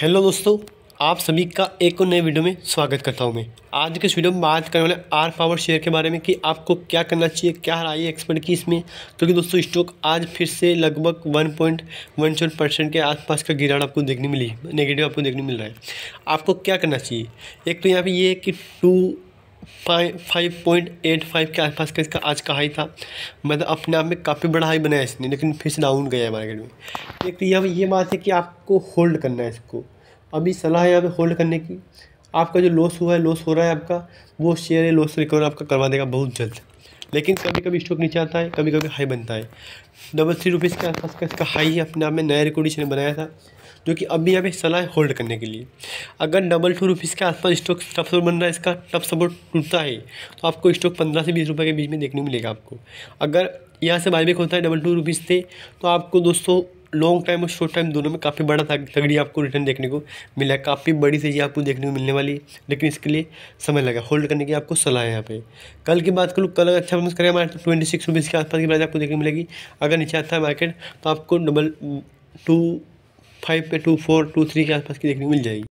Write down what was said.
Hello दोस्तों, आप सभी का एक और नए वीडियो में स्वागत करता हूं। मैं आज के इस वीडियो में बात करने वाले आर पावर शेयर के बारे में कि आपको क्या करना चाहिए, क्या रहा है एक्सपर्ट की इसमें, क्योंकि दोस्तों स्टॉक आज फिर से लगभग 1.14% के आसपास का गिरावट आपको देखने मिली, नेगेटिव आपको देखने मिल रहा है। आपको क्या करना चाहिए, एक तो यहाँ पर ये है कि 5.85 के आसपास का इसका आज का हाई था, मतलब अपने आप में काफ़ी बड़ा हाई बनाया इसने, लेकिन फिर से डाउन गया है मार्केट में। एक तो यहाँ पर ये बात है कि आपको होल्ड करना है इसको। अभी सलाह है यहाँ पर होल्ड करने की। आपका जो लॉस हुआ है, लॉस हो रहा है आपका, वो शेयर है लॉस रिकवर आपका करवा देगा बहुत जल्द। लेकिन कभी कभी स्टॉक नीचे आता है, कभी कभी हाई बनता है। 33 रुपीज़ के आसपास का इसका हाई अपने आप में नया रिकॉर्ड इसने बनाया था, जो कि अभी यहाँ पे सलाह है होल्ड करने के लिए। अगर 22 रुपीज़ के आसपास स्टॉक टफ सपोर्ट बन रहा है, इसका टफ सपोर्ट टूटता है, तो आपको स्टॉक 15 से 20 रुपये के बीच में देखने मिलेगा आपको। अगर यहाँ से बायबैक होता है 22 रुपीज़ से, तो आपको दोस्तों लॉन्ग टाइम और शॉर्ट टाइम दोनों में काफ़ी बड़ा तगड़ी आपको रिटर्न देखने को मिला है। काफ़ी बड़ी तेजी आपको देखने को मिलने वाली है, लेकिन इसके लिए समय लगा। होल्ड करने की आपको सलाह है यहाँ पे। कल की बात करूँ, कल अगर अच्छा परफॉर्मेंस करेगा मार्केट तो 26 रुपीज़ के आसपास की प्राइस आपको देखने मिलेगी। अगर नीचे आता है मार्केट तो आपको 225 पे 243 के आसपास की देखने को मिल जाएगी।